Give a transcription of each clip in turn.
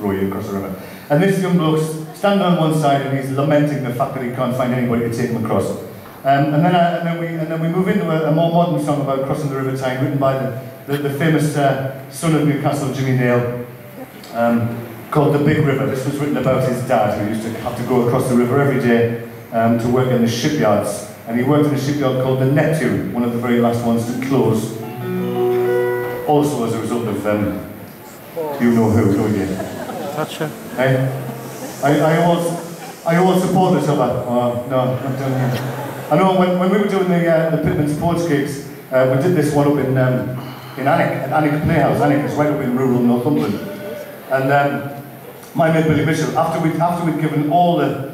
row you across the river. And this young bloke's standing on one side and he's lamenting the fact that he can't find anybody to take him across. And then we move into a more modern song about crossing the River Tyne, written by the famous son of Newcastle, Jimmy Nail, called The Big River. This was written about his dad, who used to have to go across the river every day to work in the shipyards. And he worked in a shipyard called the Neptune, one of the very last ones to close. Also as a result of you know who, don't you? Thatcher. I always support this other. Oh, no, not doing it. I know when we were doing the Pitman's Porch gigs, we did this one up in Alnwick, at Alnwick Playhouse. Alnwick is right up in rural Northumberland. And my mate Billy Mitchell, after we'd given all the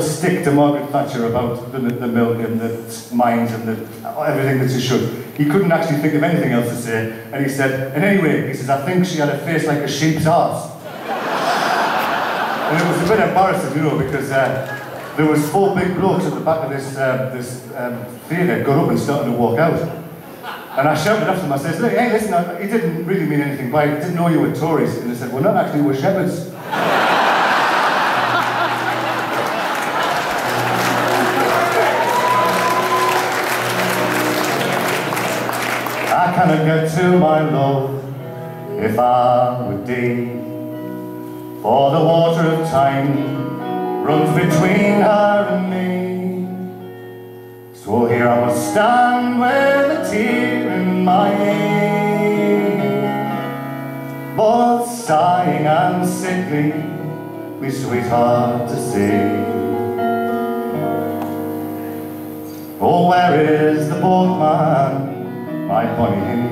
stick to Margaret Thatcher about the milk and the mines and everything that she should, he couldn't actually think of anything else to say, and he said, "And anyway," he says, "I think she had a face like a sheep's arse." And it was a bit embarrassing, you know, because there was four big blokes at the back of this theatre got up and started to walk out. And I shouted after them, I said, "Look, hey, listen, he didn't really mean anything by it, he didn't know you were Tories." And they said, "Well, not actually, we're shepherds." I cannot get to my love if I would dare, for the water of time runs between her and me. So here I must stand with a tear in my eye, both sighing and sickly, me sweetheart to see. Oh, where is the boatman, my bonny Henny?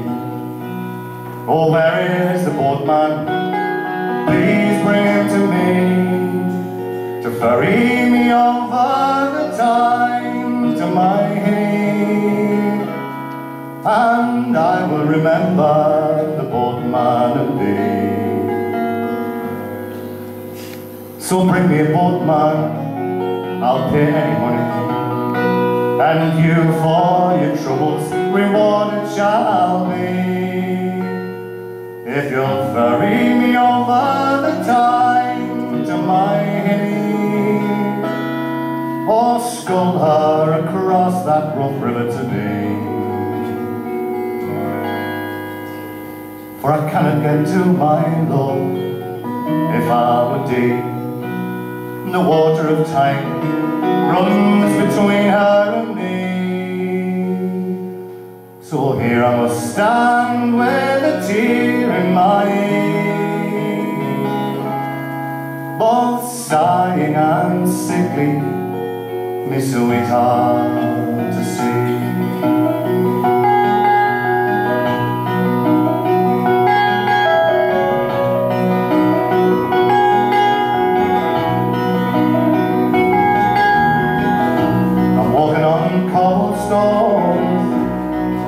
Oh, where is the boatman? Please bring him to me, to ferry me over the Tyne to my Henny. And I will remember the boatman of thee. So bring me a boatman, I'll pay any money, and you for your troubles rewarded shall be, if you'll ferry me over the Tyne to my Henny, or scull her across that rough river to me. For I cannot get to my love if I were dead, the water of time runs between her and me. So here I must stand with a tear in my eye, both sighing and sickly, me sweetheart to see.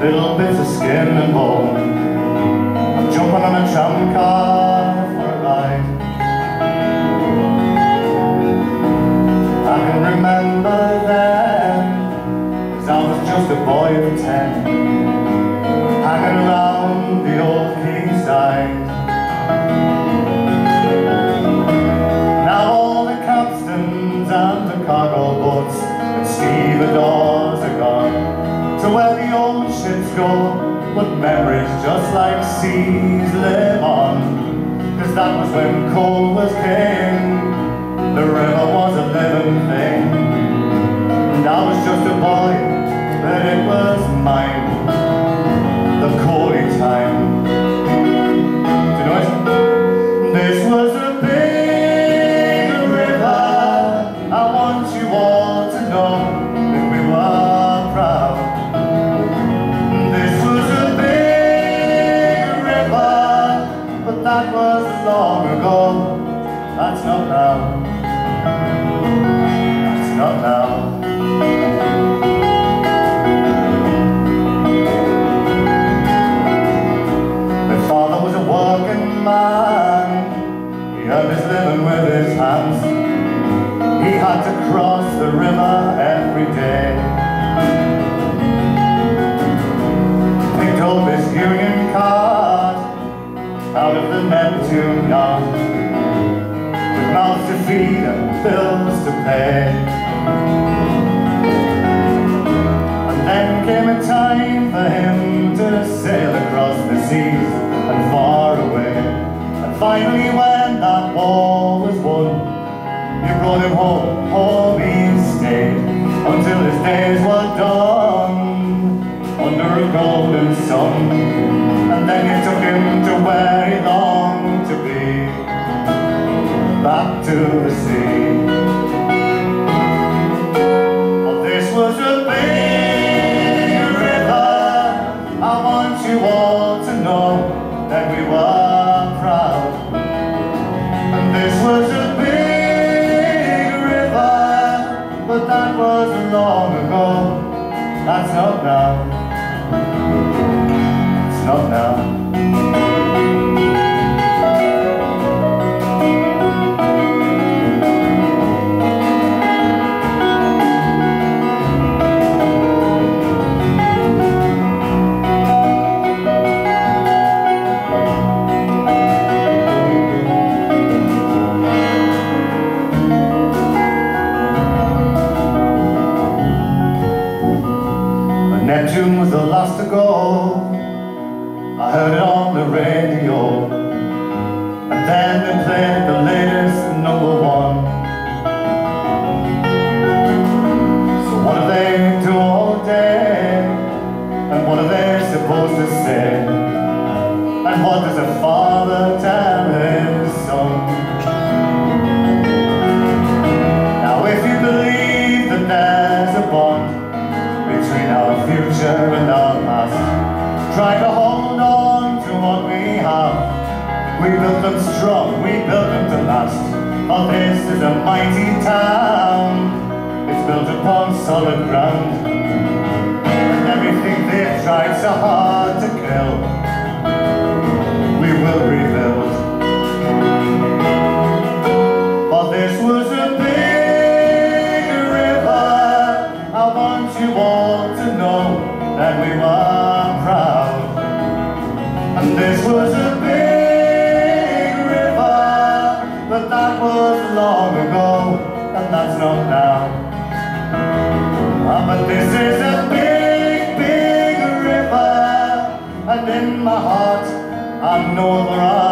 Little bits of skin and bone, I'm jumping on a tram car for a ride. I can remember then, as I was just a boy of 10, hanging around the old quayside. Now all the capstans and the cargo boats and stevedores are gone, to where the old ships go, but memories just like seas live on. Cause that was when coal was king, the river was a living thing, and I was just a boy, but it was mine, the coaly time. Do you know it? This was a big river, I want you all to know that we were proud. That was long ago, that's not now, that's not now. My father was a working man, he earned his living with his hands, he had to cross the river every day. Picked up his union card out of the Neptune yard, feet and bills to pay. And then came a time for him to sail across the seas and far away. And finally when that war was won, you brought him home, home he stayed, until his days were done under a golden sun. And then you took him to where he longed to be, back to the sea. Well, this was a big river. I want you all to know that we were proud. And this was a big river, but that was long ago. That's not now. It's not now. Neptune was the last to go. I heard it on the radio, and then they played the latest #1. So what do they do all day? And what are they supposed to say? And what does a father tell his son? Now if you believe that there's a bond between our future and our past, try to hold on to what we have. We built them strong, we built them to last. Oh, this is a mighty town, it's built upon solid ground. And everything they've tried so hard to kill, we will rebuild. But this was a big river. I want you all to know that we were proud. And this was a big river, but that was long ago, and that's not now. Ah, but this is a big, big river, and in my heart I know there are